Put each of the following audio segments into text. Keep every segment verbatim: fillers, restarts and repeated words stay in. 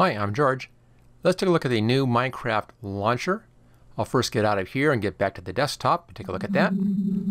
Hi, I'm George. Let's take a look at the new Minecraft launcher. I'll first get out of here and get back to the desktop and take a look at that.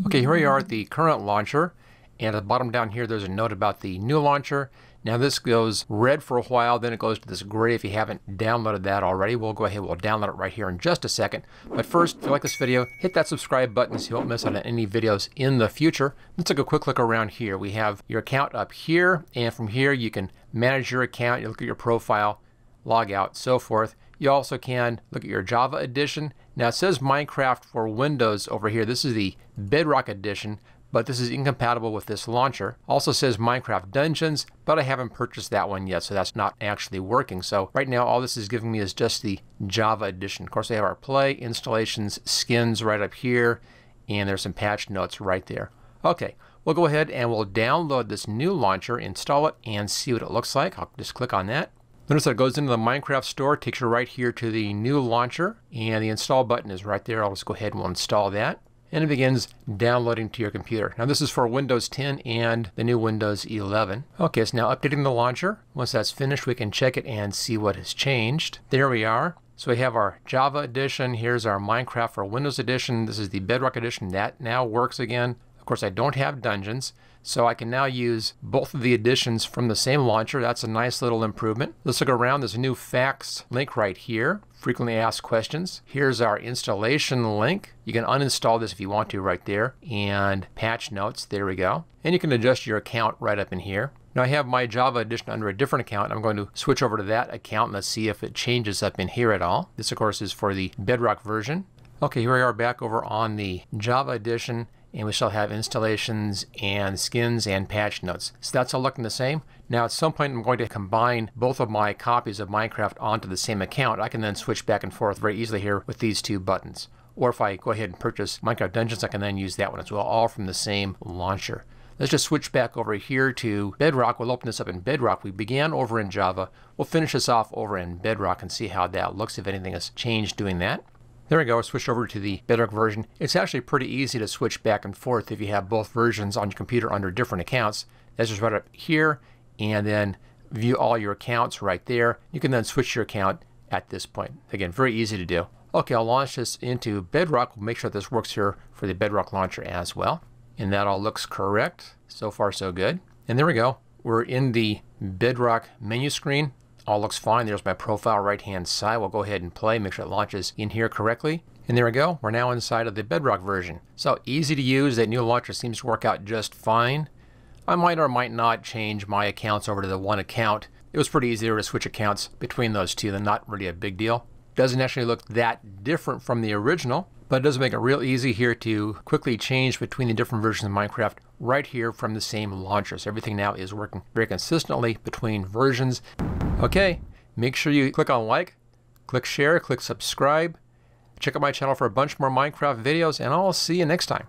Okay, here we are at the current launcher, and at the bottom down here there's a note about the new launcher. Now this goes red for a while, then it goes to this gray if you haven't downloaded that already. We'll go ahead, we'll download it right here in just a second. But first, if you like this video, hit that subscribe button so you won't miss out on any videos in the future. Let's take a quick look around here. We have your account up here, and from here you can manage your account, you look at your profile, log out, so forth. You also can look at your Java Edition. Now it says Minecraft for Windows over here. This is the Bedrock Edition, but this is incompatible with this launcher. Also says Minecraft Dungeons, but I haven't purchased that one yet, so that's not actually working. So right now all this is giving me is just the Java Edition. Of course, we have our play, installations, skins right up here, and there's some patch notes right there. Okay, we'll go ahead and we'll download this new launcher, install it, and see what it looks like. I'll just click on that. Notice that it goes into the Minecraft store, takes you right here to the new launcher, and the install button is right there. I'll just go ahead and we'll install that. And it begins downloading to your computer. Now this is for Windows ten and the new Windows eleven. Okay, it's now updating the launcher. Once that's finished, we can check it and see what has changed. There we are. So we have our Java Edition. Here's our Minecraft for Windows Edition. This is the Bedrock Edition. That now works again. Of course, I don't have Dungeons, so I can now use both of the editions from the same launcher. That's a nice little improvement. Let's look around. There's a new facts link right here, frequently asked questions. Here's our installation link. You can uninstall this if you want to right there. And patch notes, there we go. And you can adjust your account right up in here. Now I have my Java Edition under a different account. I'm going to switch over to that account and let's see if it changes up in here at all. This, of course, is for the Bedrock version. Okay, here we are back over on the Java Edition, and we shall have installations and skins and patch notes. So that's all looking the same. Now at some point I'm going to combine both of my copies of Minecraft onto the same account. I can then switch back and forth very easily here with these two buttons. Or if I go ahead and purchase Minecraft Dungeons, I can then use that one as well, all from the same launcher. Let's just switch back over here to Bedrock. We'll open this up in Bedrock. We began over in Java. We'll finish this off over in Bedrock and see how that looks, if anything has changed doing that. There we go, switch over to the Bedrock version. It's actually pretty easy to switch back and forth if you have both versions on your computer under different accounts. That's just right up here, and then view all your accounts right there. You can then switch your account at this point. Again, very easy to do. Okay, I'll launch this into Bedrock. We'll make sure this works here for the Bedrock launcher as well. And that all looks correct. So far, so good. And there we go. We're in the Bedrock menu screen. All looks fine. There's my profile right hand side. We'll go ahead and play, make sure it launches in here correctly. And there we go. We're now inside of the Bedrock version. So easy to use. That new launcher seems to work out just fine. I might or might not change my accounts over to the one account. It was pretty easy to switch accounts between those two. They're not really a big deal. Doesn't actually look that different from the original, but it does make it real easy here to quickly change between the different versions of Minecraft right here from the same launcher. So everything now is working very consistently between versions. Okay, make sure you click on like, click share, click subscribe. Check out my channel for a bunch more Minecraft videos, and I'll see you next time.